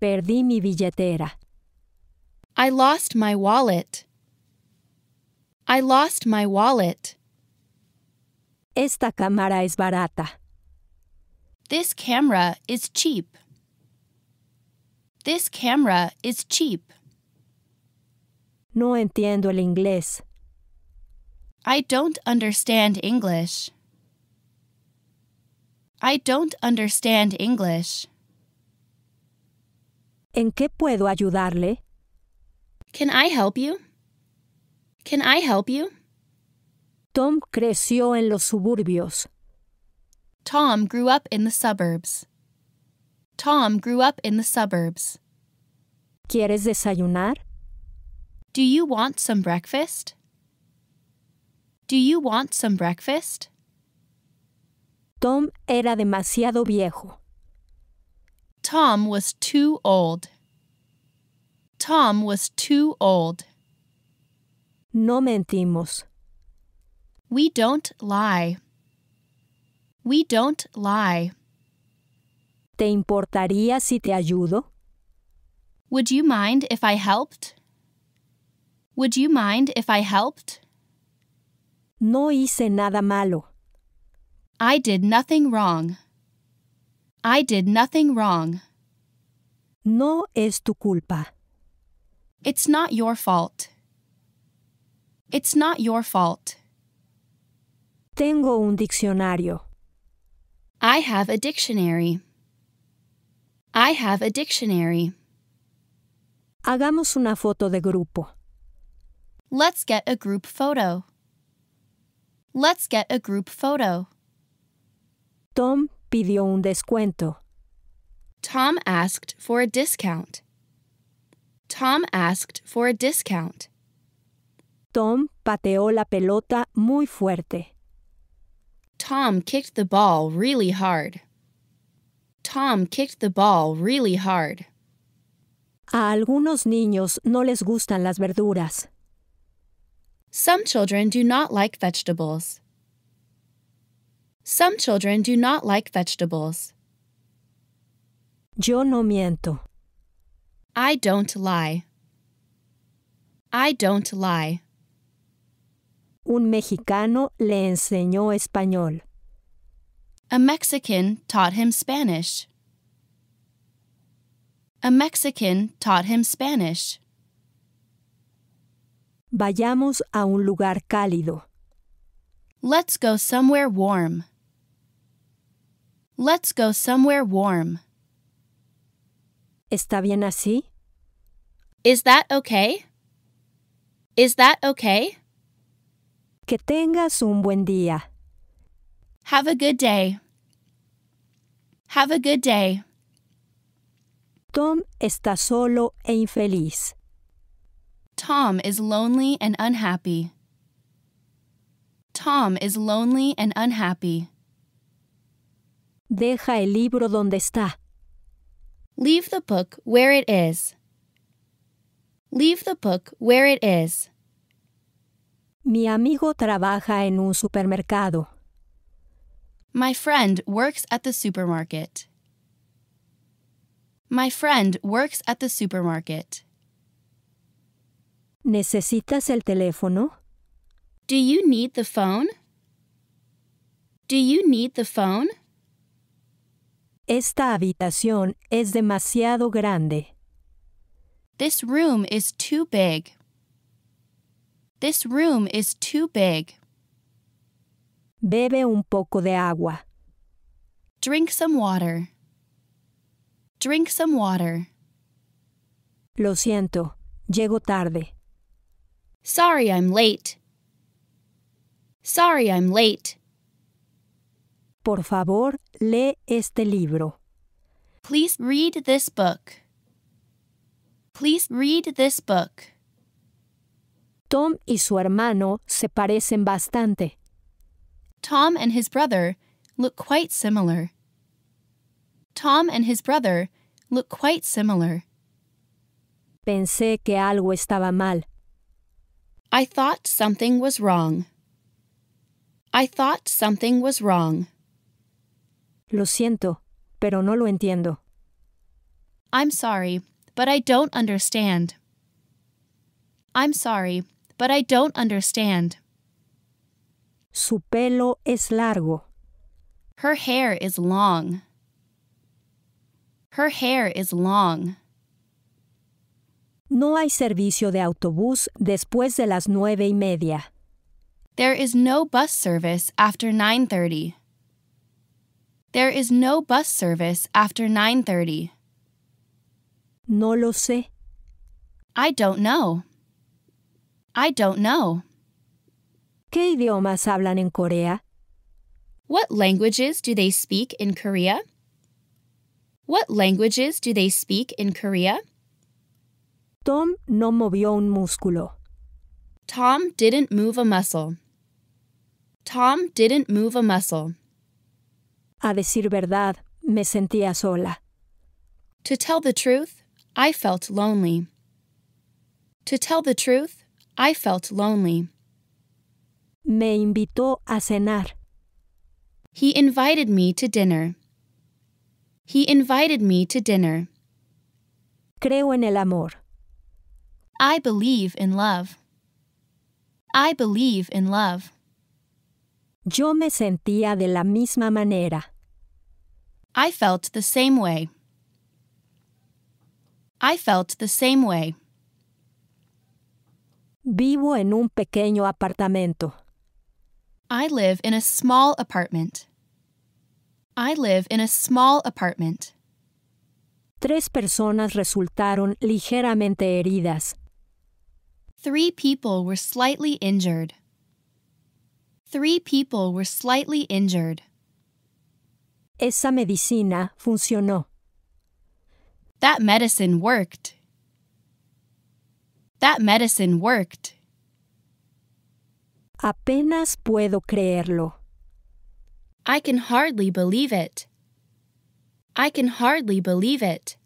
Perdí mi billetera. I lost my wallet. I lost my wallet. Esta cámara es barata. This camera is cheap. This camera is cheap. No entiendo el inglés. I don't understand English. I don't understand English. ¿En qué puedo ayudarle? Can I help you? Can I help you? Tom creció en los suburbios. Tom grew up in the suburbs. Tom grew up in the suburbs. ¿Quieres desayunar? Do you want some breakfast? Do you want some breakfast? Tom era demasiado viejo. Tom was too old. Tom was too old. No mentimos. We don't lie. We don't lie. ¿Te importaría si te ayudo? Would you mind if I helped? Would you mind if I helped? No hice nada malo. I did nothing wrong. I did nothing wrong. No es tu culpa. It's not your fault. It's not your fault. Tengo un diccionario. I have a dictionary. I have a dictionary. Hagamos una foto de grupo. Let's get a group photo. Let's get a group photo. Tom pidió un descuento. Tom asked for a discount. Tom asked for a discount. Tom pateó la pelota muy fuerte. Tom kicked the ball really hard. Tom kicked the ball really hard. A algunos niños no les gustan las verduras. Some children do not like vegetables. Some children do not like vegetables. Yo no miento. I don't lie. I don't lie. Un mexicano le enseñó español. A Mexican taught him Spanish. A Mexican taught him Spanish. Vayamos a un lugar cálido. Let's go somewhere warm. Let's go somewhere warm. ¿Está bien así? Is that okay? Is that okay? Que tengas un buen día. Have a good day. Have a good day. Tom está solo e infeliz. Tom is lonely and unhappy. Tom is lonely and unhappy. Deja el libro donde está. Leave the book where it is. Leave the book where it is. Mi amigo trabaja en un supermercado. My friend works at the supermarket. My friend works at the supermarket. ¿Necesitas el teléfono? Do you need the phone? Do you need the phone? Esta habitación es demasiado grande. This room is too big. This room is too big. Bebe un poco de agua. Drink some water. Drink some water. Lo siento, llego tarde. Sorry I'm late. Sorry I'm late. Por favor, lee este libro. Please read this book. Please read this book. Tom y su hermano se parecen bastante. Tom and his brother look quite similar. Tom and his brother look quite similar. Pensé que algo estaba mal. I thought something was wrong. I thought something was wrong. Lo siento, pero no lo entiendo. I'm sorry, but I don't understand. I'm sorry, but I don't understand. Su pelo es largo. Her hair is long. Her hair is long. No hay servicio de autobús después de las 9:30. There is no bus service after 9:30. There is no bus service after 9:30. No lo sé. I don't know. I don't know. ¿Qué idiomas hablan en Corea? What languages do they speak in Korea? What languages do they speak in Korea? Tom no movió un músculo. Tom didn't move a muscle. Tom didn't move a muscle. A decir verdad, me sentía sola. To tell the truth, I felt lonely. To tell the truth, I felt lonely. Me invitó a cenar. He invited me to dinner. He invited me to dinner. Creo en el amor. I believe in love. I believe in love. Yo me sentía de la misma manera. I felt the same way. I felt the same way. Vivo en un pequeño apartamento. I live in a small apartment. I live in a small apartment. Tres personas resultaron ligeramente heridas. Three people were slightly injured. Three people were slightly injured. Esa medicina funcionó. That medicine worked. That medicine worked. Apenas puedo creerlo. I can hardly believe it. I can hardly believe it.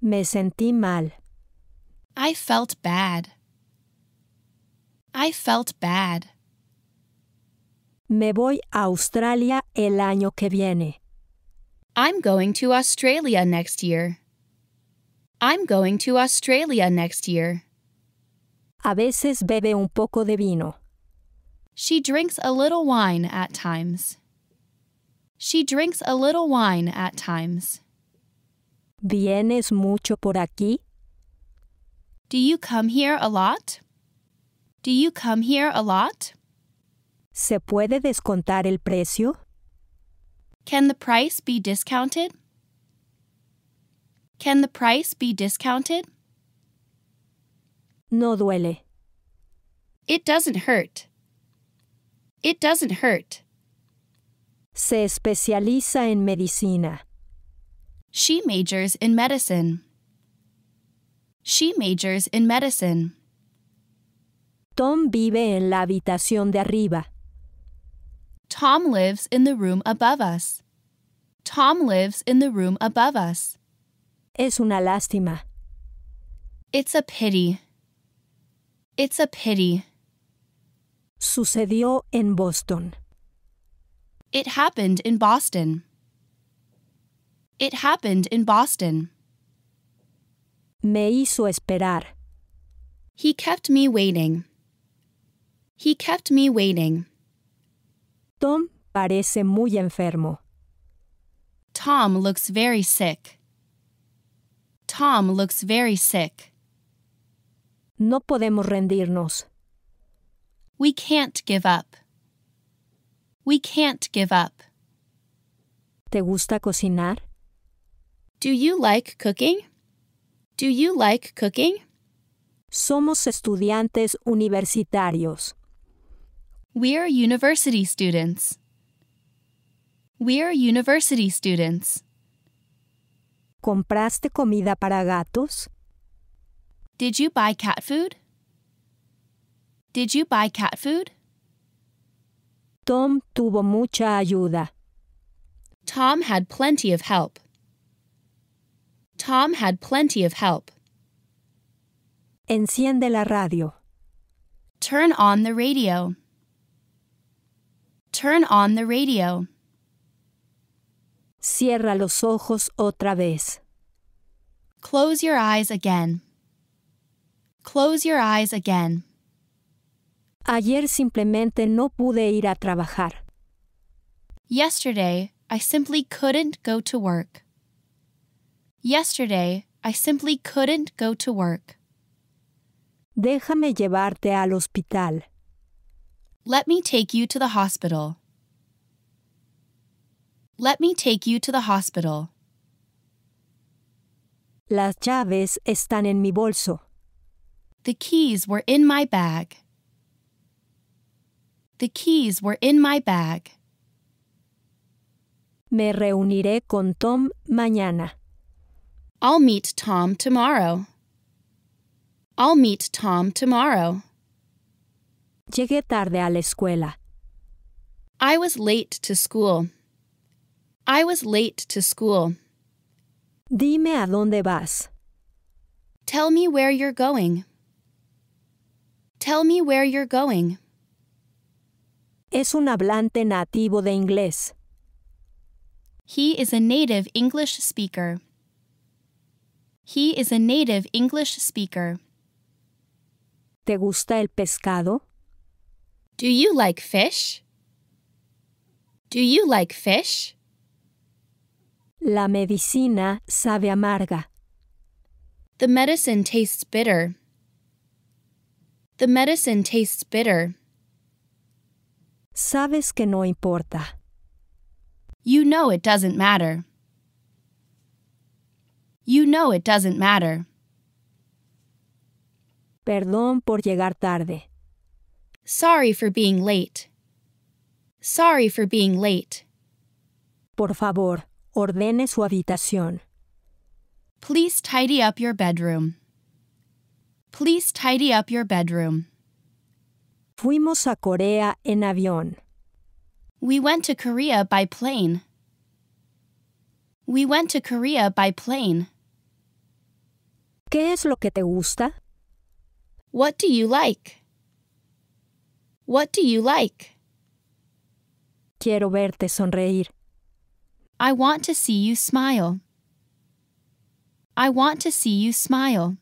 Me sentí mal. I felt bad. I felt bad. Me voy a Australia el año que viene. I'm going to Australia next year. I'm going to Australia next year. A veces bebe un poco de vino. She drinks a little wine at times. She drinks a little wine at times. ¿Vienes mucho por aquí? Do you come here a lot? Do you come here a lot? ¿Se puede descontar el precio? Can the price be discounted? Can the price be discounted? No duele. It doesn't hurt. It doesn't hurt. Se especializa en medicina. She majors in medicine. She majors in medicine. Tom vive en la habitación de arriba. Tom lives in the room above us. Tom lives in the room above us. Es una lástima. It's a pity. It's a pity. Sucedió en Boston. It happened in Boston. It happened in Boston. Me hizo esperar. He kept me waiting. He kept me waiting. Tom parece muy enfermo. Tom looks very sick. Tom looks very sick. No podemos rendirnos. We can't give up. We can't give up. ¿Te gusta cocinar? Do you like cooking? Do you like cooking? Somos estudiantes universitarios. We're university students. We're university students. ¿Compraste comida para gatos? Did you buy cat food? Did you buy cat food? Tom tuvo mucha ayuda. Tom had plenty of help. Tom had plenty of help. Enciende la radio. Turn on the radio. Turn on the radio. Cierra los ojos otra vez. Close your eyes again. Close your eyes again. Ayer simplemente no pude ir a trabajar. Yesterday, I simply couldn't go to work. Yesterday, I simply couldn't go to work. Déjame llevarte al hospital. Let me take you to the hospital. Let me take you to the hospital. Las llaves están en mi bolso. The keys were in my bag. The keys were in my bag. Me reuniré con Tom mañana. I'll meet Tom tomorrow. I'll meet Tom tomorrow. Llegué tarde a la escuela. I was late to school. I was late to school. Dime a dónde vas. Tell me where you're going. Tell me where you're going. Es un hablante nativo de inglés. He is a native English speaker. He is a native English speaker. ¿Te gusta el pescado? Do you like fish? Do you like fish? La medicina sabe amarga. The medicine tastes bitter. The medicine tastes bitter. Sabes que no importa. You know it doesn't matter. You know it doesn't matter. Perdón por llegar tarde. Sorry for being late. Sorry for being late. Por favor, ordene su habitación. Please tidy up your bedroom. Please tidy up your bedroom. Fuimos a Corea en avión. We went to Korea by plane. We went to Korea by plane. ¿Qué es lo que te gusta? What do you like? What do you like? Quiero verte sonreír. I want to see you smile. I want to see you smile.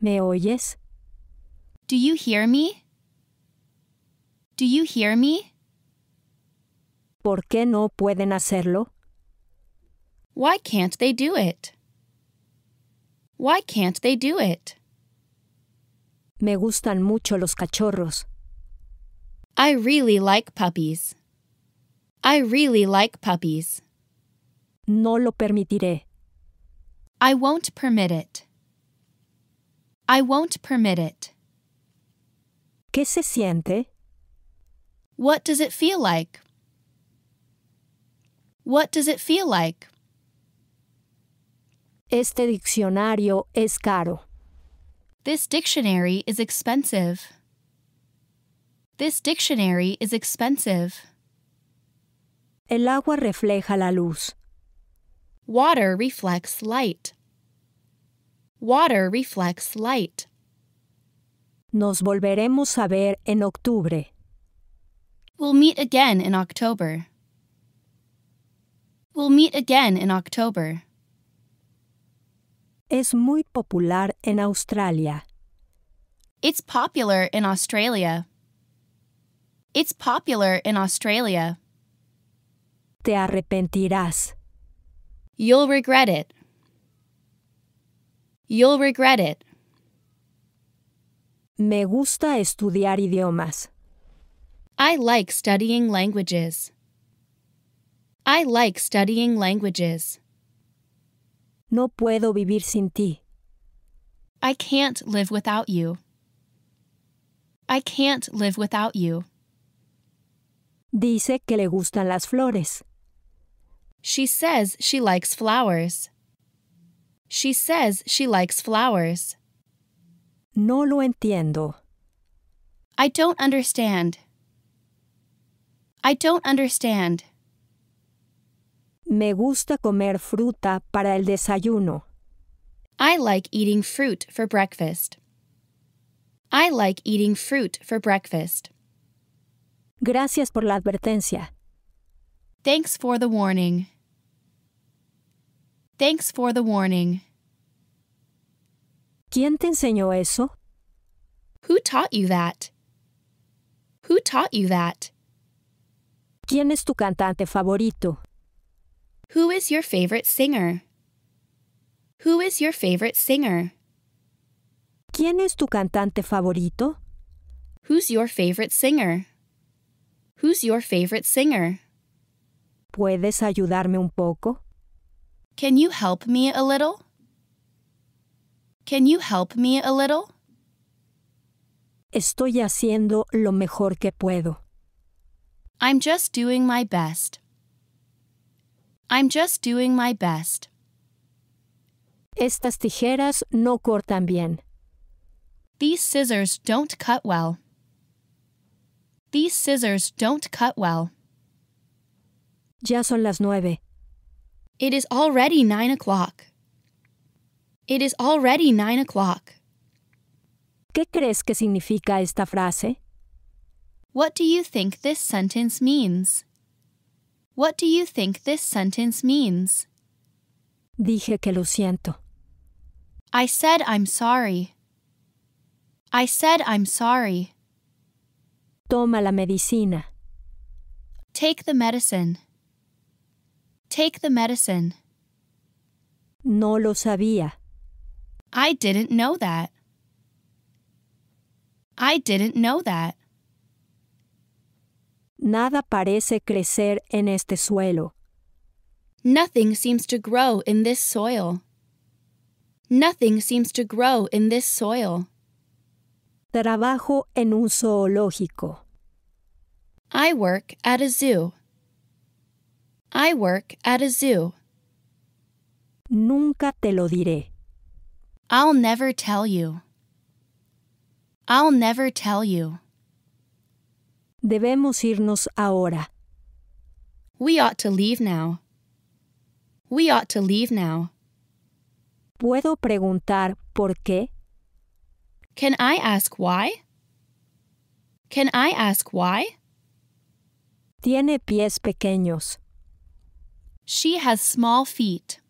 ¿Me oyes? Do you hear me? Do you hear me? ¿Por qué no pueden hacerlo? Why can't they do it? Why can't they do it? Me gustan mucho los cachorros. I really like puppies. I really like puppies. No lo permitiré. I won't permit it. I won't permit it. ¿Qué se siente? What does it feel like? What does it feel like? Este diccionario es caro. This dictionary is expensive. This dictionary is expensive. El agua refleja la luz. Water reflects light. Water reflects light. Nos volveremos a ver en octubre. We'll meet again in October. We'll meet again in October. Es muy popular en Australia. It's popular in Australia. It's popular in Australia. Te arrepentirás. You'll regret it. You'll regret it. Me gusta estudiar idiomas. I like studying languages. I like studying languages. No puedo vivir sin ti. I can't live without you. I can't live without you. Dice que le gustan las flores. She says she likes flowers. She says she likes flowers. No lo entiendo. I don't understand. I don't understand. Me gusta comer fruta para el desayuno. I like eating fruit for breakfast. I like eating fruit for breakfast. Gracias por la advertencia. Thanks for the warning. Thanks for the warning. ¿Quién te enseñó eso? Who taught you that? Who taught you that? ¿Quién es tu cantante favorito? Who is your favorite singer? Who is your favorite singer? ¿Quién es tu cantante favorito? Who's your favorite singer? Who's your favorite singer? ¿Puedes ayudarme un poco? Can you help me a little? Can you help me a little? Estoy haciendo lo mejor que puedo. I'm just doing my best. I'm just doing my best. Estas tijeras no cortan bien. These scissors don't cut well. These scissors don't cut well. Ya son las 9. It is already 9 o'clock. It is already 9 o'clock. ¿Qué crees que significa esta frase? What do you think this sentence means? What do you think this sentence means? Dije que lo siento. I said I'm sorry. I said I'm sorry. Toma la medicina. Take the medicine. Take the medicine. No lo sabía. I didn't know that. I didn't know that. Nada parece crecer en este suelo. Nothing seems to grow in this soil. Nothing seems to grow in this soil. Trabajo en un zoológico. I work at a zoo. I work at a zoo. Nunca te lo diré. I'll never tell you. I'll never tell you. Debemos irnos ahora. We ought to leave now. We ought to leave now. ¿Puedo preguntar por qué? Can I ask why? Can I ask why? Tiene pies pequeños. She has small feet.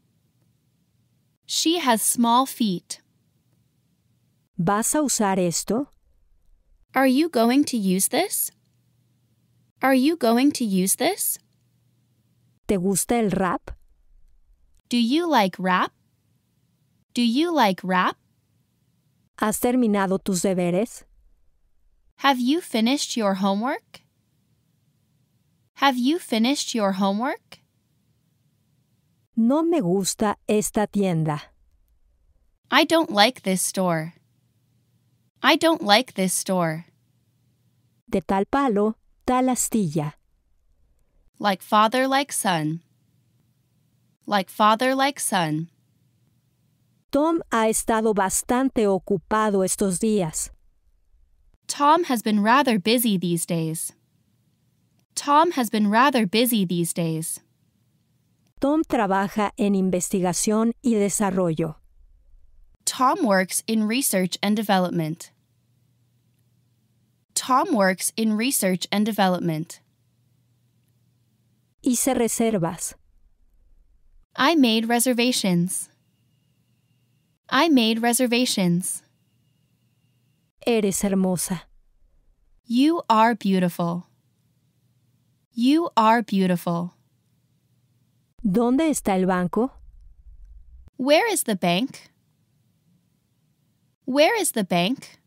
She has small feet. ¿Vas a usar esto? Are you going to use this? Are you going to use this? ¿Te gusta el rap? Do you like rap? Do you like rap? ¿Has terminado tus deberes? Have you finished your homework? Have you finished your homework? No me gusta esta tienda. I don't like this store. I don't like this store. De tal palo, tal astilla. Like father, like son. Like father, like son. Tom ha estado bastante ocupado estos días. Tom has been rather busy these days. Tom has been rather busy these days. Tom trabaja en investigación y desarrollo. Tom works in research and development. Tom works in research and development. Hice reservas. I made reservations. I made reservations. Eres hermosa. You are beautiful. You are beautiful. ¿Dónde está el banco? Where is the bank? Where is the bank?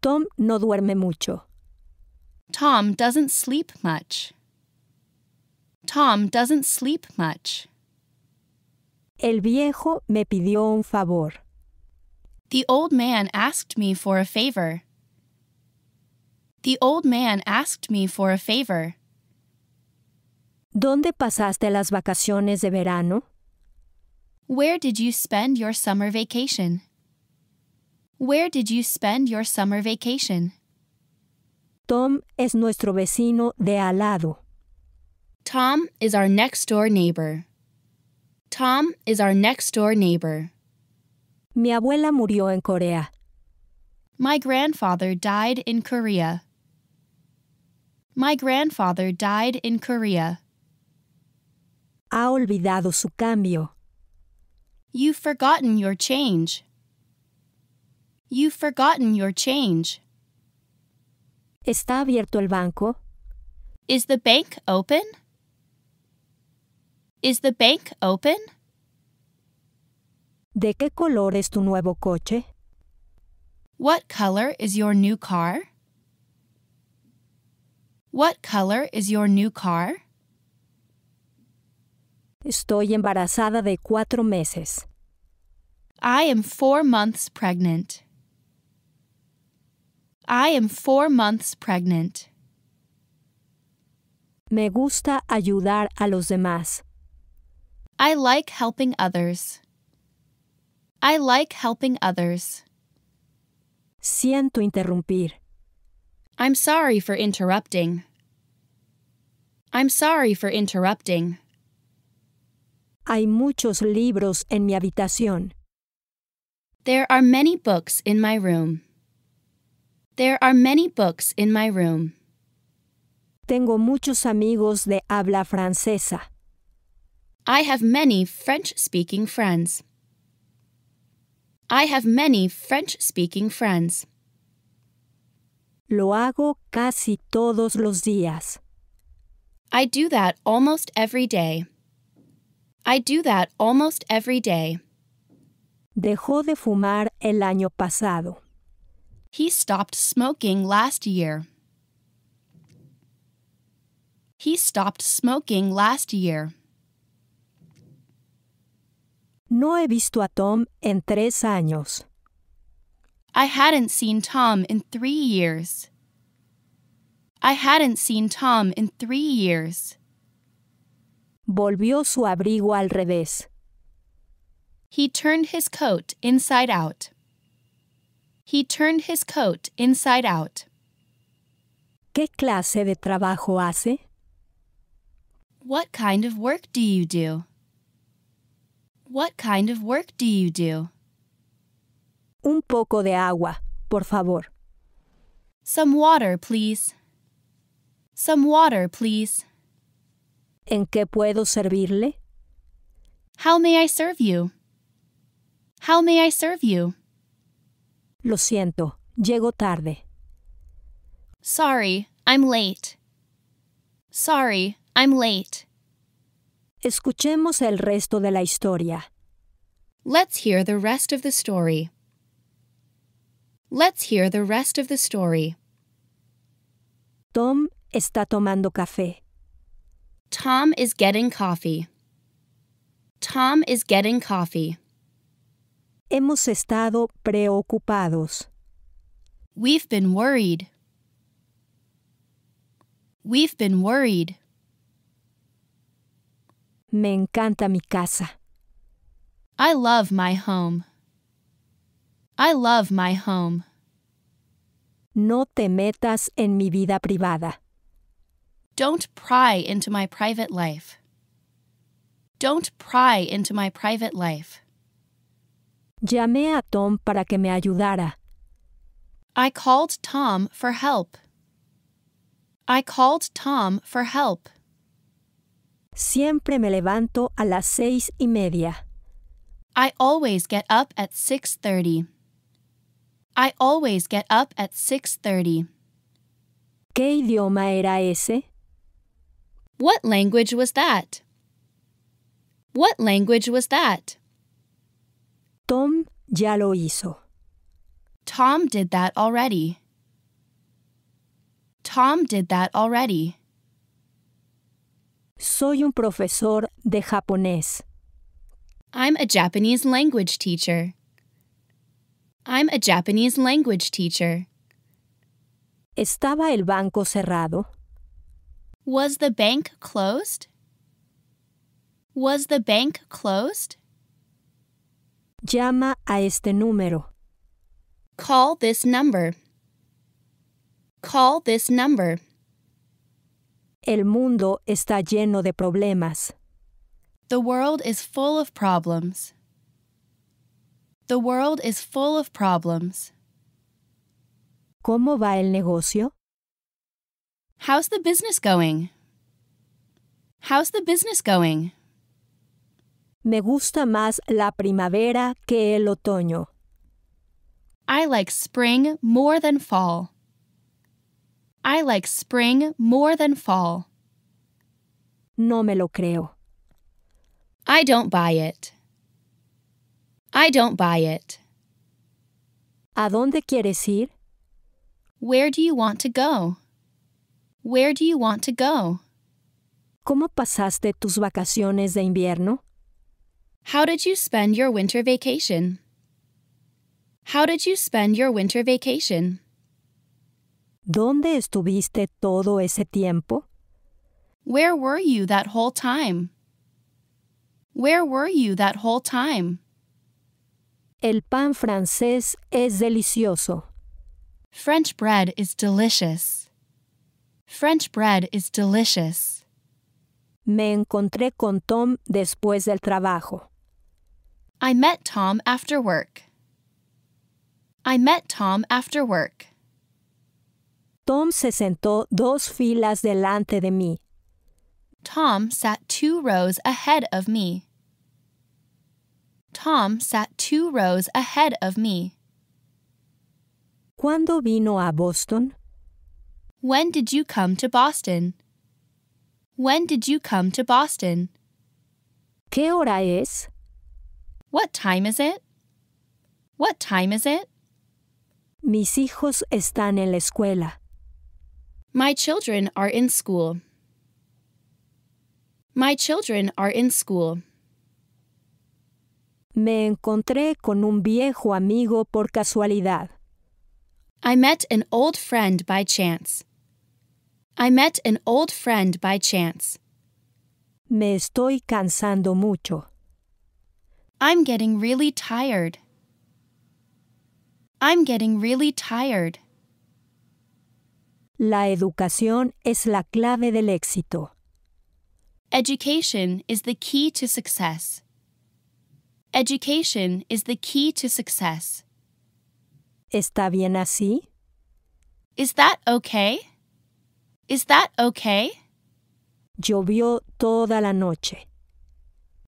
Tom no duerme mucho. Tom doesn't sleep much. Tom doesn't sleep much. El viejo me pidió un favor. The old man asked me for a favor. The old man asked me for a favor. ¿Dónde pasaste las vacaciones de verano? Where did you spend your summer vacation? Where did you spend your summer vacation? Tom es nuestro vecino de al lado. Tom is our next-door neighbor. Tom is our next-door neighbor. Mi abuela murió en Corea. My grandfather died in Korea. My grandfather died in Korea. ha olvidado su cambio. You've forgotten your change. You've forgotten your change. ¿Está abierto el banco? Is the bank open? Is the bank open? ¿De qué color es tu nuevo coche? What color is your new car? What color is your new car? Estoy embarazada de 4 meses. I am 4 months pregnant. I am 4 months pregnant. Me gusta ayudar a los demás. I like helping others. I like helping others. Siento interrumpir. I'm sorry for interrupting. I'm sorry for interrupting. Hay muchos libros en mi habitación. There are many books in my room. There are many books in my room. Tengo muchos amigos de habla francesa. I have many French-speaking friends. I have many French-speaking friends. Lo hago casi todos los días. I do that almost every day. I do that almost every day. Dejó de fumar el año pasado. He stopped smoking last year. He stopped smoking last year. No he visto a Tom en 3 años. I hadn't seen Tom in 3 years. I hadn't seen Tom in 3 years. Volvió su abrigo al revés. He turned his coat inside out. He turned his coat inside out. ¿Qué clase de trabajo hace? What kind of work do you do? What kind of work do you do? Un poco de agua, por favor. Some water, please. Some water, please. ¿En qué puedo servirle? How may I serve you? How may I serve you? Lo siento, llego tarde. Sorry, I'm late. Sorry, I'm late. Escuchemos el resto de la historia. Let's hear the rest of the story. Let's hear the rest of the story. Tom está tomando café. Tom is getting coffee. Tom is getting coffee. Hemos estado preocupados. We've been worried. We've been worried. Me encanta mi casa. I love my home. I love my home. No te metas en mi vida privada. Don't pry into my private life. Don't pry into my private life. Llamé a Tom para que me ayudara. I called Tom for help. I called Tom for help. Siempre me levanto a las 6:30. I always get up at 6:30. I always get up at 6:30. ¿Qué idioma era ese? What language was that? What language was that? Tom ya lo hizo. Tom did that already. Tom did that already. Soy un profesor de japonés. I'm a Japanese language teacher. I'm a Japanese language teacher. ¿Estaba el banco cerrado? Was the bank closed? Was the bank closed? Llama a este número. Call this number. Call this number. El mundo está lleno de problemas. The world is full of problems. The world is full of problems. ¿Cómo va el negocio? How's the business going? How's the business going? Me gusta más la primavera que el otoño. I like spring more than fall. I like spring more than fall. No me lo creo. I don't buy it. I don't buy it. ¿A dónde quieres ir? Where do you want to go? Where do you want to go? ¿Cómo pasaste tus vacaciones de invierno? How did you spend your winter vacation? How did you spend your winter vacation? ¿Dónde estuviste todo ese tiempo? Where were you that whole time? Where were you that whole time? El pan francés es delicioso. French bread is delicious. French bread is delicious. Me encontré con Tom después del trabajo. I met Tom after work. I met Tom after work. Tom se sentó dos filas delante de mí. Tom sat two rows ahead of me. Tom sat two rows ahead of me. ¿Cuándo vino a Boston? When did you come to Boston? When did you come to Boston? ¿Qué hora es? What time is it? What time is it? Mis hijos están en la escuela. My children are in school. My children are in school. Me encontré con un viejo amigo por casualidad. I met an old friend by chance. I met an old friend by chance. Me estoy cansando mucho. I'm getting really tired. I'm getting really tired. La educación es la clave del éxito. Education is the key to success. Education is the key to success. ¿Está bien así? Is that okay? Is that okay? Llovió toda la noche.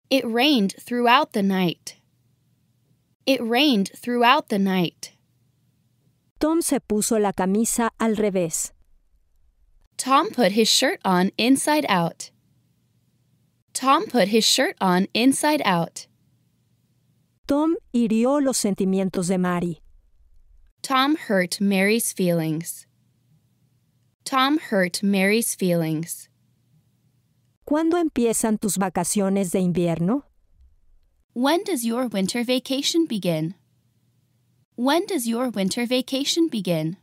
It rained throughout the night. It rained throughout the night. Tom se puso la camisa al revés. Tom put his shirt on inside out. Tom put his shirt on inside out. Tom hirió los sentimientos de Mary. Tom hurt Mary's feelings. Tom hurt Mary's feelings. ¿Cuándo empiezan tus vacaciones de invierno? When does your winter vacation begin? When does your winter vacation begin?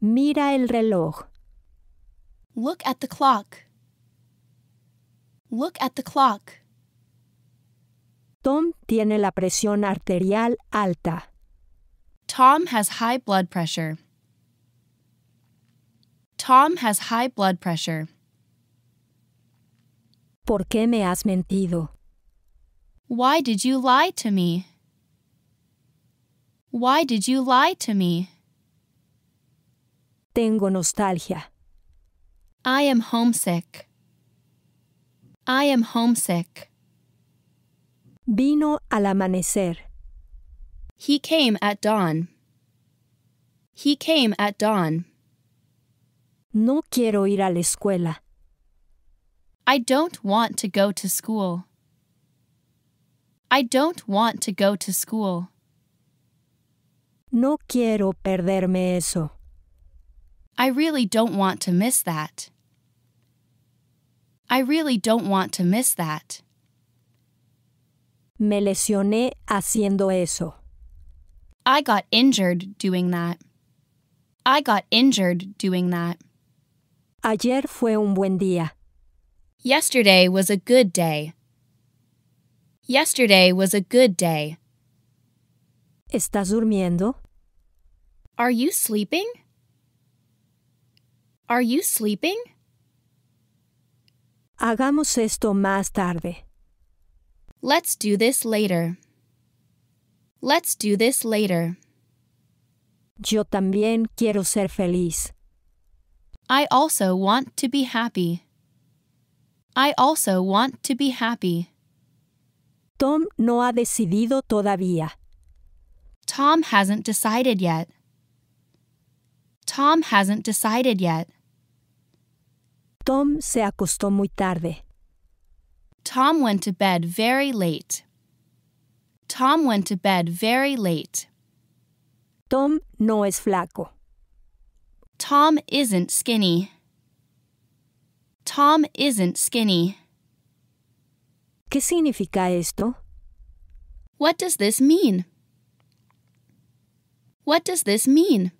Mira el reloj. Look at the clock. Look at the clock. Tom tiene la presión arterial alta. Tom has high blood pressure. Tom has high blood pressure. ¿Por qué me has mentido? Why did you lie to me? Why did you lie to me? Tengo nostalgia. I am homesick. I am homesick. Vino al amanecer. He came at dawn. He came at dawn. No quiero ir a la escuela. I don't want to go to school. I don't want to go to school. No quiero perderme eso. I really don't want to miss that. I really don't want to miss that. Me lesioné haciendo eso. I got injured doing that. I got injured doing that. Ayer fue un buen día. Yesterday was a good day. Yesterday was a good day. ¿Estás durmiendo? Are you sleeping? Are you sleeping? Hagamos esto más tarde. Let's do this later. Let's do this later. Yo también quiero ser feliz. I also want to be happy. I also want to be happy. Tom no ha decidido todavía. Tom hasn't decided yet. Tom hasn't decided yet. Tom se acostó muy tarde. Tom went to bed very late. Tom went to bed very late. Tom no es flaco. Tom isn't skinny. Tom isn't skinny. ¿Qué significa esto? What does this mean? What does this mean?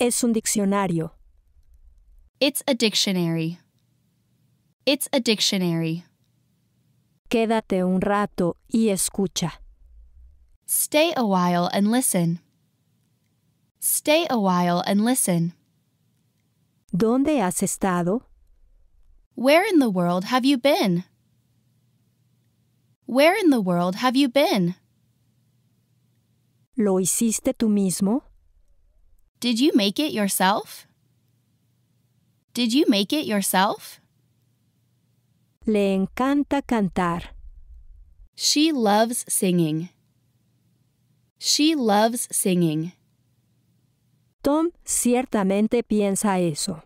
Es un diccionario. It's a dictionary. It's a dictionary. Quédate un rato y escucha. Stay a while and listen. Stay a while and listen. ¿Dónde has estado? Where in the world have you been? Where in the world have you been? ¿Lo hiciste tú mismo? Did you make it yourself? Did you make it yourself? Le encanta cantar. She loves singing. She loves singing. Tom ciertamente piensa eso.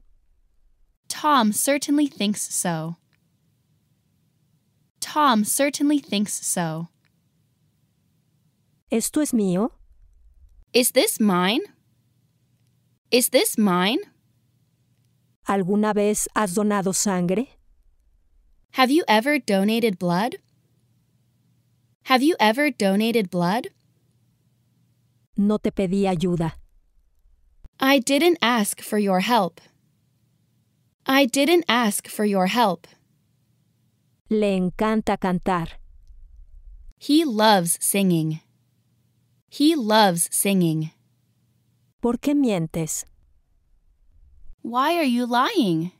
Tom certainly thinks so. Tom certainly thinks so. ¿Esto es mío? Is this mine? Is this mine? ¿Alguna vez has donado sangre? Have you ever donated blood? Have you ever donated blood? No te pedí ayuda. I didn't ask for your help. I didn't ask for your help. Le encanta cantar. He loves singing. He loves singing. ¿Por qué mientes? Why are you lying?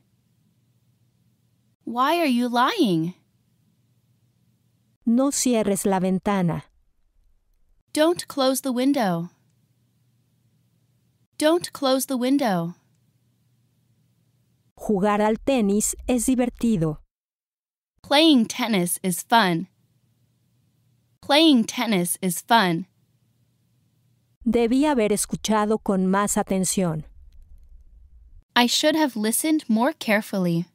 Why are you lying? No cierres la ventana. Don't close the window. Don't close the window. Jugar al tenis es divertido. Playing tennis is fun. Playing tennis is fun. Debí haber escuchado con más atención. I should have listened more carefully.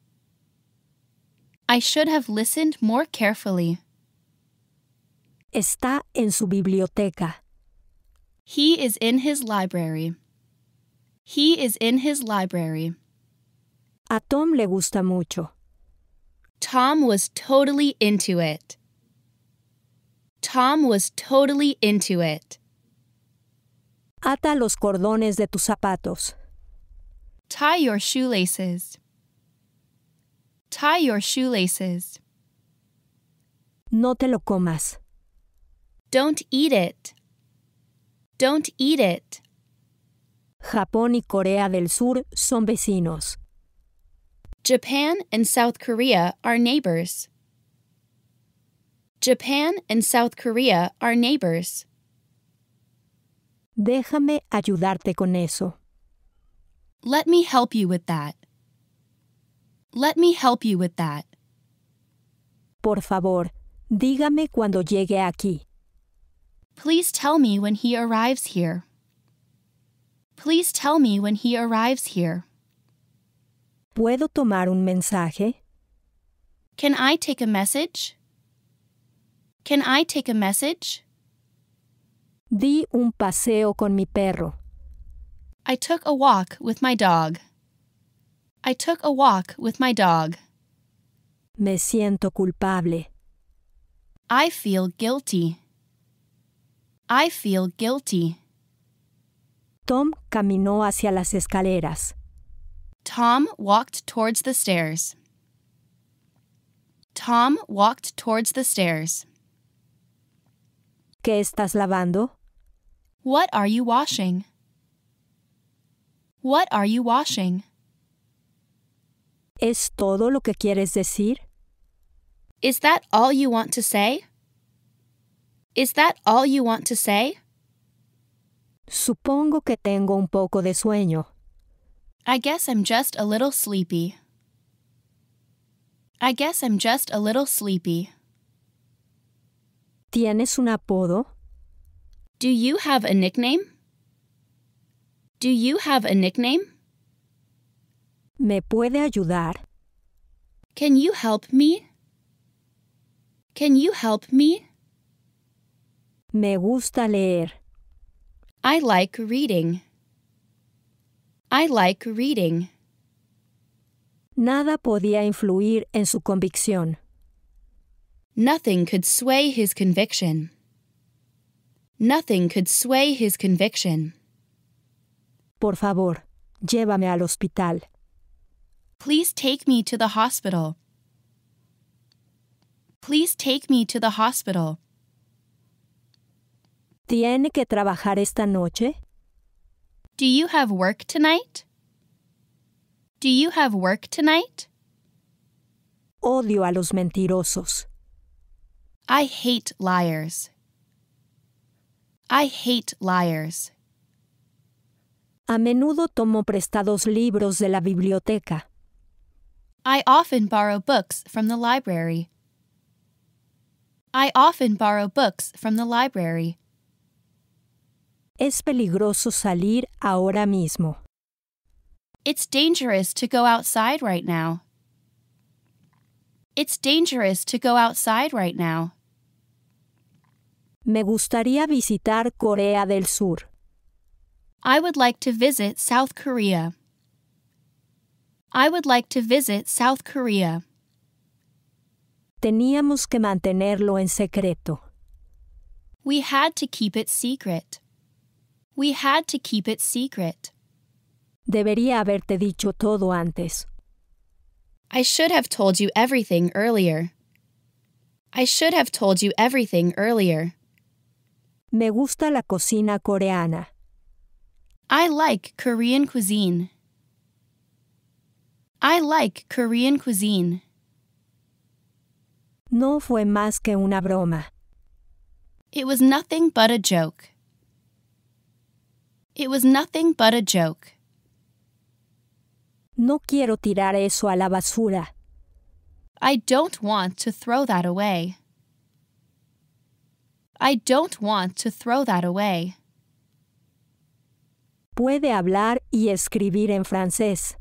I should have listened more carefully. Está en su biblioteca. He is in his library. He is in his library. A Tom le gusta mucho. Tom was totally into it. Tom was totally into it. Ata los cordones de tus zapatos. Tie your shoelaces. Tie your shoelaces. No te lo comas. Don't eat it. Don't eat it. Japón y Corea del Sur son vecinos. Japan and South Korea are neighbors. Japan and South Korea are neighbors. Déjame ayudarte con eso. Let me help you with that. Let me help you with that. Por favor, dígame cuando llegue aquí. Please tell me when he arrives here. Please tell me when he arrives here. ¿Puedo tomar un mensaje? Can I take a message? Can I take a message? Di un paseo con mi perro. I took a walk with my dog. I took a walk with my dog. Me siento culpable. I feel guilty. I feel guilty. Tom caminó hacia las escaleras. Tom walked towards the stairs. Tom walked towards the stairs. ¿Qué estás lavando? What are you washing? What are you washing? ¿Es todo lo que quieres decir? Is that all you want to say? Is that all you want to say? Supongo que tengo un poco de sueño. I guess I'm just a little sleepy. I guess I'm just a little sleepy. ¿Tienes un apodo? Do you have a nickname? Do you have a nickname? ¿Me puede ayudar? Can you help me? Can you help me? Me gusta leer. I like reading. I like reading. Nada podía influir en su convicción. Nothing could sway his conviction. Nothing could sway his conviction. Por favor, llévame al hospital. Please take me to the hospital. Please take me to the hospital. ¿Tiene que trabajar esta noche? Do you have work tonight? Do you have work tonight? Odio a los mentirosos. I hate liars. I hate liars. A menudo tomo prestados libros de la biblioteca. I often borrow books from the library. I often borrow books from the library. Es peligroso salir ahora mismo. It's dangerous to go outside right now. It's dangerous to go outside right now. Me gustaría visitar Corea del Sur. I would like to visit South Korea. I would like to visit South Korea. Teníamos que mantenerlo en secreto. We had to keep it secret. We had to keep it secret. Debería haberte dicho todo antes. I should have told you everything earlier. I should have told you everything earlier. Me gusta la cocina coreana. I like Korean cuisine. I like Korean cuisine. No fue más que una broma. It was nothing but a joke. It was nothing but a joke. No quiero tirar eso a la basura. I don't want to throw that away. I don't want to throw that away. Puede hablar y escribir en francés.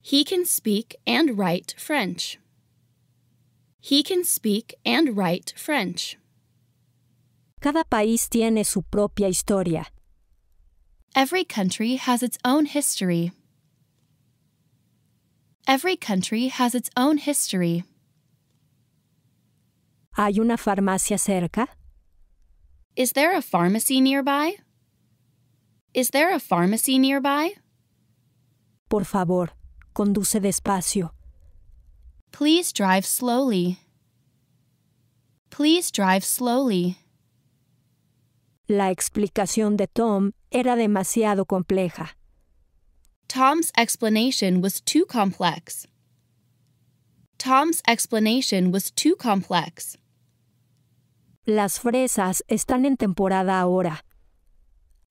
He can speak and write French. He can speak and write French. Cada país tiene su propia historia. Every country has its own history. Every country has its own history. ¿Hay una farmacia cerca? Is there a pharmacy nearby? Is there a pharmacy nearby? Por favor, conduce despacio. Please drive slowly. Please drive slowly. La explicación de Tom era demasiado compleja. Tom's explanation was too complex. Tom's explanation was too complex. Las fresas están en temporada ahora.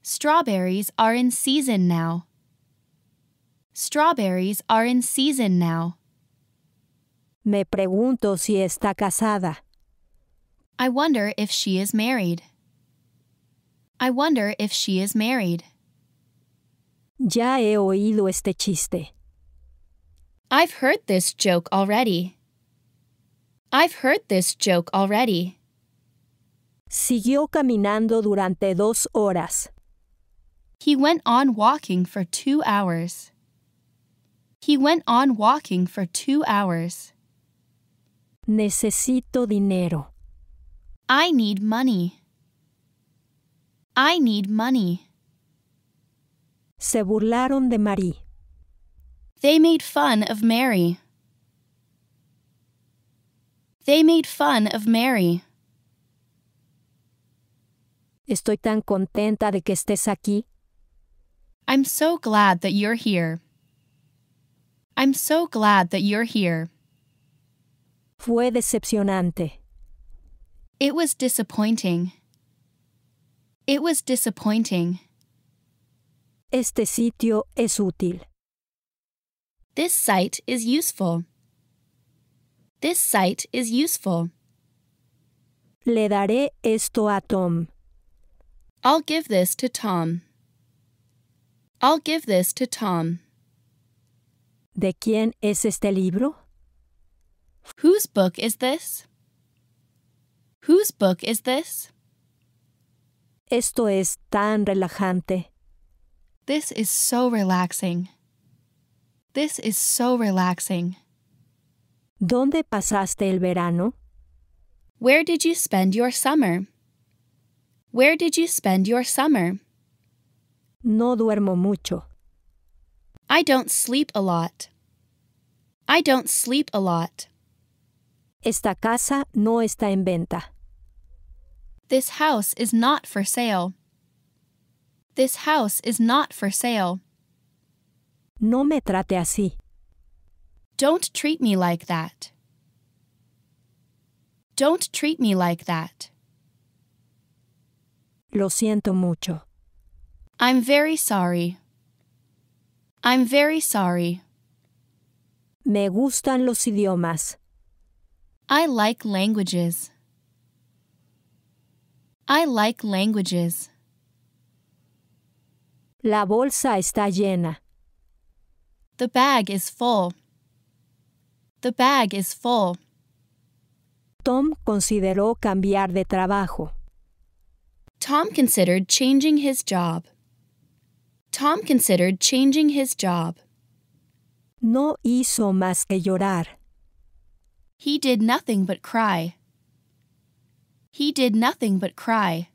Strawberries are in season now. Strawberries are in season now. Me pregunto si está casada. I wonder if she is married. I wonder if she is married. Ya he oído este chiste. I've heard this joke already. I've heard this joke already. Siguió caminando durante 2 horas. He went on walking for 2 hours. He went on walking for 2 hours. Necesito dinero. I need money. I need money. Se burlaron de Marie. They made fun of Mary. They made fun of Mary. Estoy tan contenta de que estés aquí. I'm so glad that you're here. I'm so glad that you're here. Fue decepcionante. It was disappointing. It was disappointing. Este sitio es útil. This site is useful. This site is useful. Le daré esto a Tom. I'll give this to Tom. I'll give this to Tom. ¿De quién es este libro? Whose book is this? Whose book is this? Esto es tan relajante. This is so relaxing. This is so relaxing. ¿Dónde pasaste el verano? Where did you spend your summer? Where did you spend your summer? No duermo mucho. I don't sleep a lot. I don't sleep a lot. Esta casa no está en venta. This house is not for sale. This house is not for sale. No me trate así. Don't treat me like that. Don't treat me like that. Lo siento mucho. I'm very sorry. I'm very sorry. Me gustan los idiomas. I like languages. I like languages. La bolsa está llena. The bag is full. The bag is full. Tom consideró cambiar de trabajo. Tom considered changing his job. Tom considered changing his job. No hizo más que llorar. He did nothing but cry. He did nothing but cry.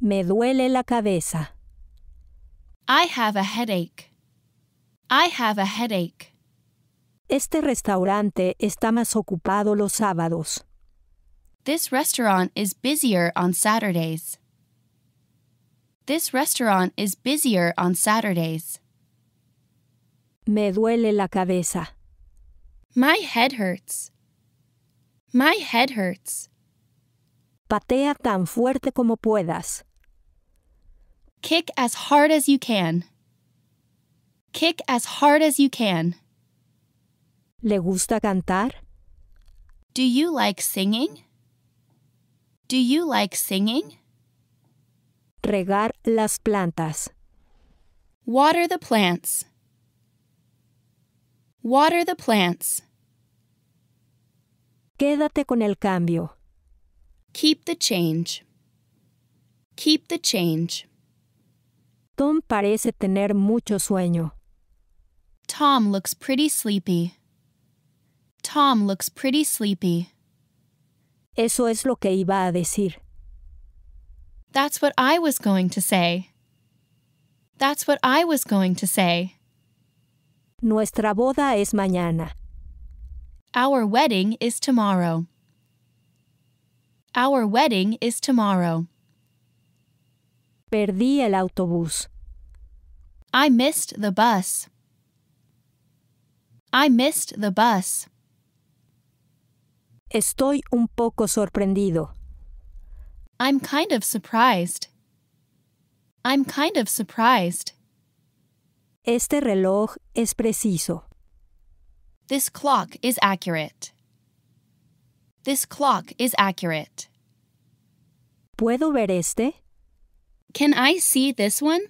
Me duele la cabeza. I have a headache. I have a headache. Este restaurante está más ocupado los sábados. This restaurant is busier on Saturdays. This restaurant is busier on Saturdays. Me duele la cabeza. My head hurts. My head hurts. Patea tan fuerte como puedas. Kick as hard as you can. Kick as hard as you can. ¿Le gusta cantar? Do you like singing? Do you like singing? Regar las plantas. Water the plants. Water the plants. Quédate con el cambio. Keep the change. Keep the change. Tom parece tener mucho sueño. Tom looks pretty sleepy. Tom looks pretty sleepy. Eso es lo que iba a decir. That's what I was going to say. That's what I was going to say. Nuestra boda es mañana. Our wedding is tomorrow. Our wedding is tomorrow. Perdí el autobús. I missed the bus. I missed the bus. Estoy un poco sorprendido. I'm kind of surprised. I'm kind of surprised. Este reloj es preciso. This clock is accurate. This clock is accurate. ¿Puedo ver este? Can I see this one?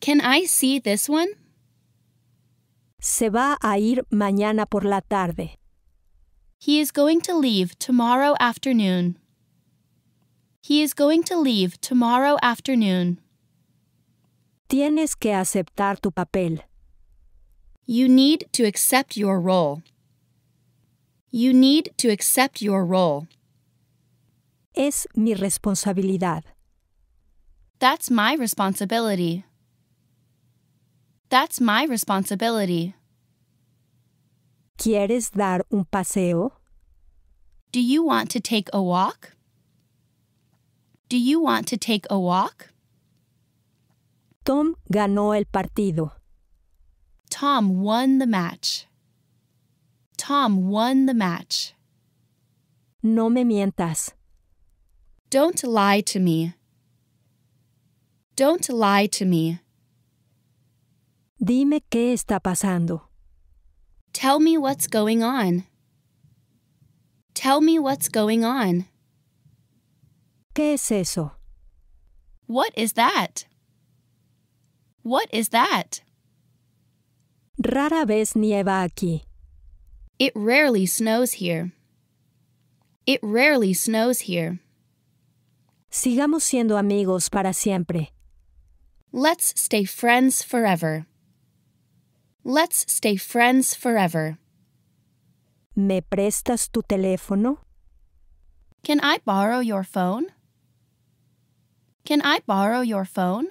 Can I see this one? Se va a ir mañana por la tarde. He is going to leave tomorrow afternoon. He is going to leave tomorrow afternoon. Tienes que aceptar tu papel. You need to accept your role. You need to accept your role. Es mi responsabilidad. That's my responsibility. That's my responsibility. ¿Quieres dar un paseo? Do you want to take a walk? Do you want to take a walk? Tom ganó el partido. Tom won the match. Tom won the match. No me mientas. Don't lie to me. Don't lie to me. Dime qué está pasando. Tell me what's going on. Tell me what's going on. ¿Qué es eso? What is that? What is that? Rara vez nieva aquí. It rarely snows here. It rarely snows here. Sigamos siendo amigos para siempre. Let's stay friends forever. Let's stay friends forever. ¿Me prestas tu teléfono? Can I borrow your phone? Can I borrow your phone?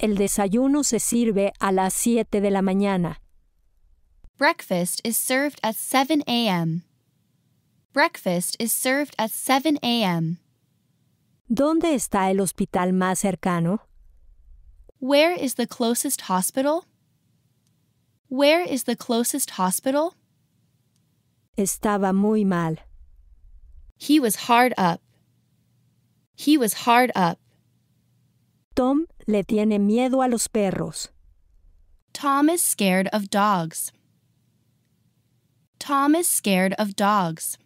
El desayuno se sirve a las 7 de la mañana. Breakfast is served at 7 a.m. Breakfast is served at 7 a.m. ¿Dónde está el hospital más cercano? Where is the closest hospital? Where is the closest hospital? Estaba muy mal. He was hard up. He was hard up. Tom le tiene miedo a los perros. Tom is scared of dogs. Tom is scared of dogs.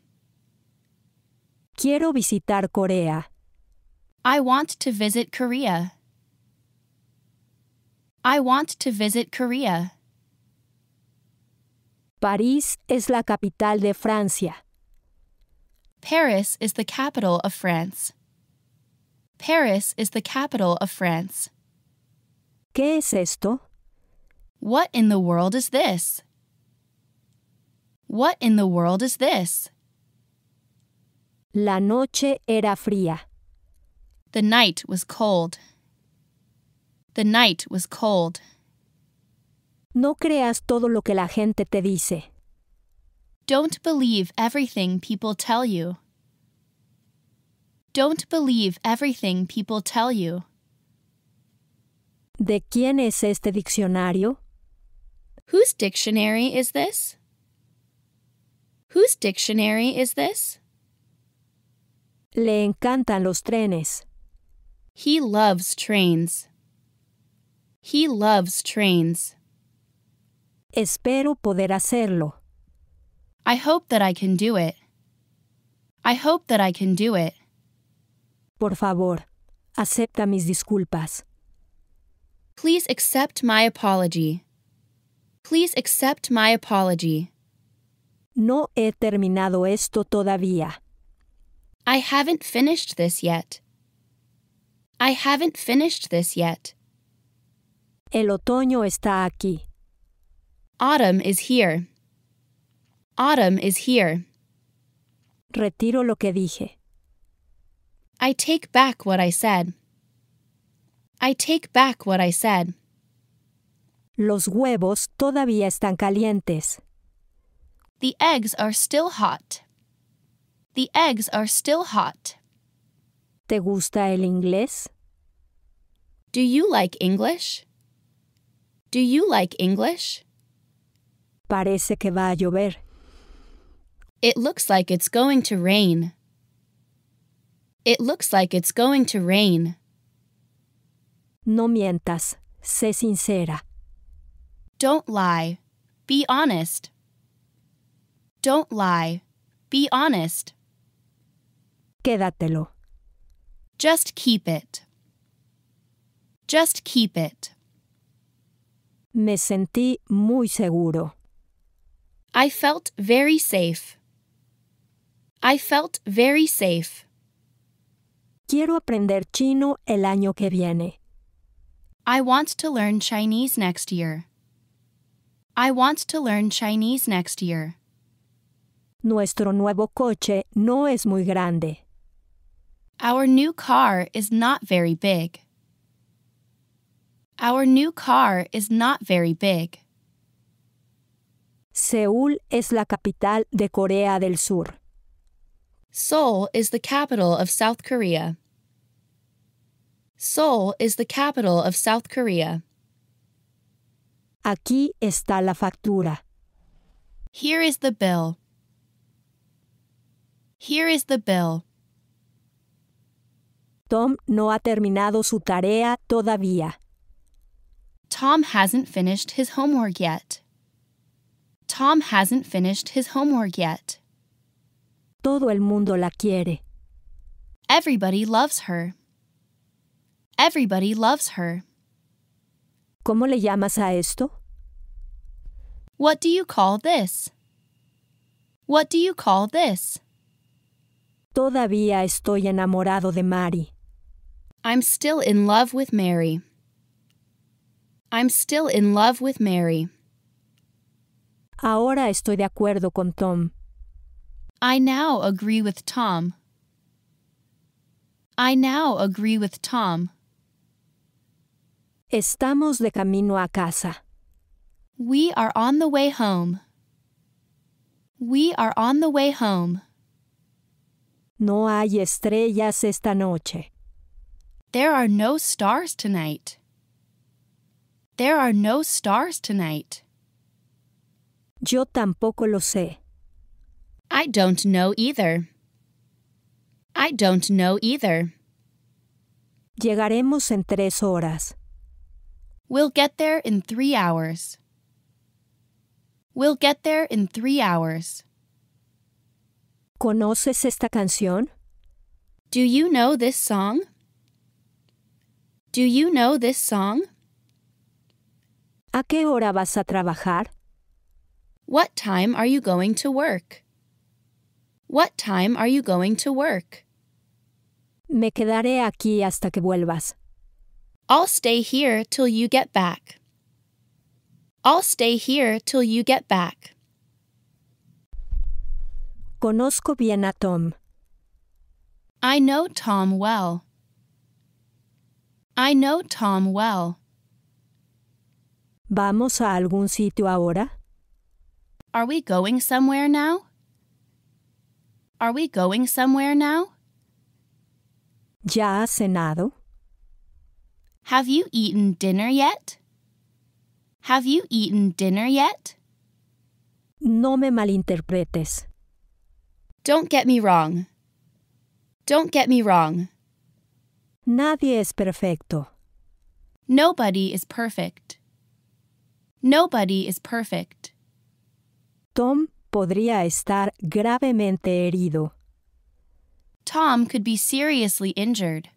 Quiero visitar Corea. I want to visit Korea. I want to visit Korea. París es la capital de Francia. Paris is the capital of France. Paris is the capital of France. ¿Qué es esto? What in the world is this? What in the world is this? La noche era fría. The night was cold. The night was cold. No creas todo lo que la gente te dice. Don't believe everything people tell you. Don't believe everything people tell you. ¿De quién es este diccionario? Whose dictionary is this? Whose dictionary is this? Le encantan los trenes. He loves trains. He loves trains. Espero poder hacerlo. I hope that I can do it. I hope that I can do it. Por favor, acepta mis disculpas. Please accept my apology. Please accept my apology. No he terminado esto todavía. I haven't finished this yet. I haven't finished this yet. El otoño está aquí. Autumn is here. Autumn is here. Retiro lo que dije. I take back what I said. I take back what I said. Los huevos todavía están calientes. The eggs are still hot. The eggs are still hot. ¿Te gusta el inglés? Do you like English? Do you like English? Parece que va a llover. It looks like it's going to rain. It looks like it's going to rain. No mientas, sé sincera. Don't lie, be honest. Don't lie, be honest. Quédatelo. Just keep it. Just keep it. Me sentí muy seguro. I felt very safe. I felt very safe. Quiero aprender chino el año que viene. I want to learn Chinese next year. I want to learn Chinese next year. Nuestro nuevo coche no es muy grande. Our new car is not very big. Our new car is not very big. Seúl es la capital de Corea del Sur. Seoul is the capital of South Korea. Seoul is the capital of South Korea. Aquí está la factura. Here is the bill. Here is the bill. Tom no ha terminado su tarea todavía. Tom hasn't finished his homework yet. Tom hasn't finished his homework yet. Todo el mundo la quiere. Everybody loves her. Everybody loves her. ¿Cómo le llamas a esto? What do you call this? What do you call this? Todavía estoy enamorado de Mary. I'm still in love with Mary. I'm still in love with Mary. Ahora estoy de acuerdo con Tom. I now agree with Tom. I now agree with Tom. Estamos de camino a casa. We are on the way home. We are on the way home. No hay estrellas esta noche. There are no stars tonight. There are no stars tonight. Yo tampoco lo sé. I don't know either. I don't know either. Llegaremos en 3 horas. We'll get there in 3 hours. We'll get there in 3 hours. ¿Conoces esta canción? Do you know this song? Do you know this song? ¿A qué hora vas a trabajar? What time are you going to work? What time are you going to work? Me quedaré aquí hasta que vuelvas. I'll stay here till you get back. I'll stay here till you get back. Conozco bien a Tom. I know Tom well. I know Tom well. ¿Vamos a algún sitio ahora? Are we going somewhere now? Are we going somewhere now? ¿Ya has cenado? Have you eaten dinner yet? Have you eaten dinner yet? No me malinterpretes. Don't get me wrong. Don't get me wrong. Nadie es perfecto. Nobody is perfect. Nobody is perfect. Tom podría estar gravemente herido. Tom could be seriously injured.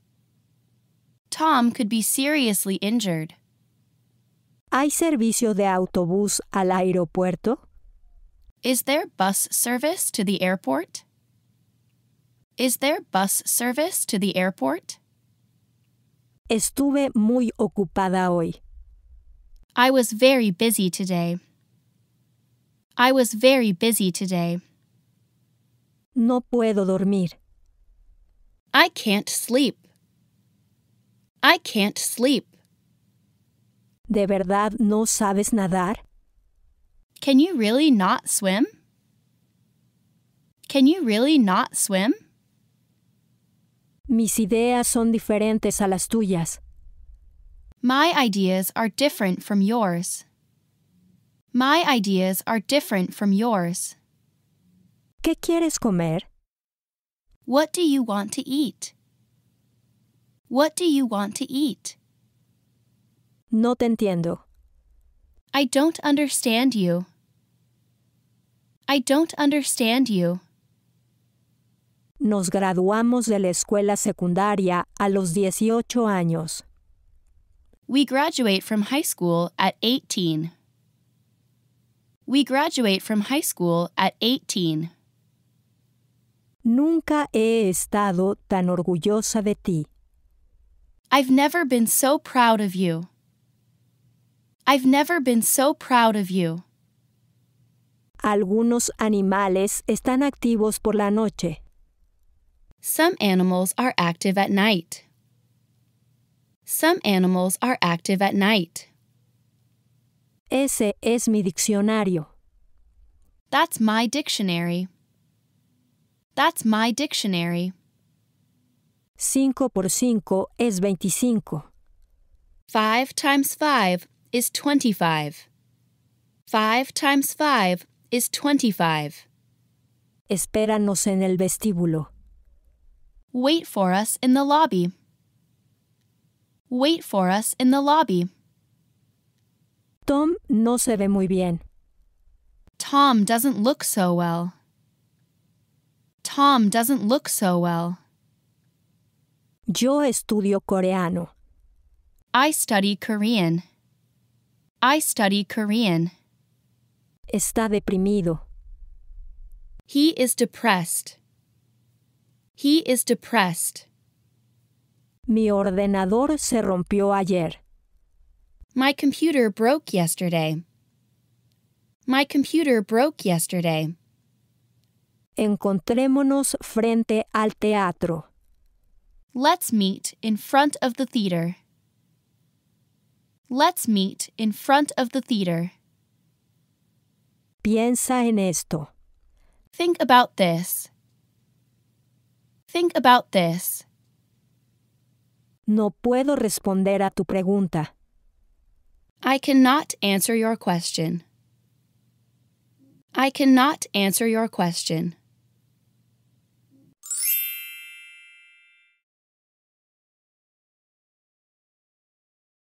Tom could be seriously injured. ¿Hay servicio de autobús al aeropuerto? Is there bus service to the airport? Is there bus service to the airport? Estuve muy ocupada hoy. I was very busy today. I was very busy today. No puedo dormir. I can't sleep. I can't sleep. ¿De verdad no sabes nadar? Can you really not swim? Can you really not swim? Mis ideas son diferentes a las tuyas. My ideas are different from yours. My ideas are different from yours. ¿Qué quieres comer? What do you want to eat? What do you want to eat? No te entiendo. I don't understand you. I don't understand you. Nos graduamos de la escuela secundaria a los 18 años. We graduate from high school at 18. We graduate from high school at 18. Nunca he estado tan orgullosa de ti. I've never been so proud of you. I've never been so proud of you. Algunos animales están activos por la noche. Some animals are active at night. Some animals are active at night. Ese es mi diccionario. That's my dictionary. That's my dictionary. 5 por 5 es 25. 5 times 5 is 25. 5 times 5 is 25. Espéranos en el vestíbulo. Wait for us in the lobby. Wait for us in the lobby. Tom no se ve muy bien. Tom doesn't look so well. Tom doesn't look so well. Yo estudio coreano. I study Korean. I study Korean. Está deprimido. He is depressed. He is depressed. Mi ordenador se rompió ayer. My computer broke yesterday. My computer broke yesterday. Encontrémonos frente al teatro. Let's meet in front of the theater. Let's meet in front of the theater. Piensa en esto. Think about this. Think about this. No puedo responder a tu pregunta. I cannot answer your question. I cannot answer your question.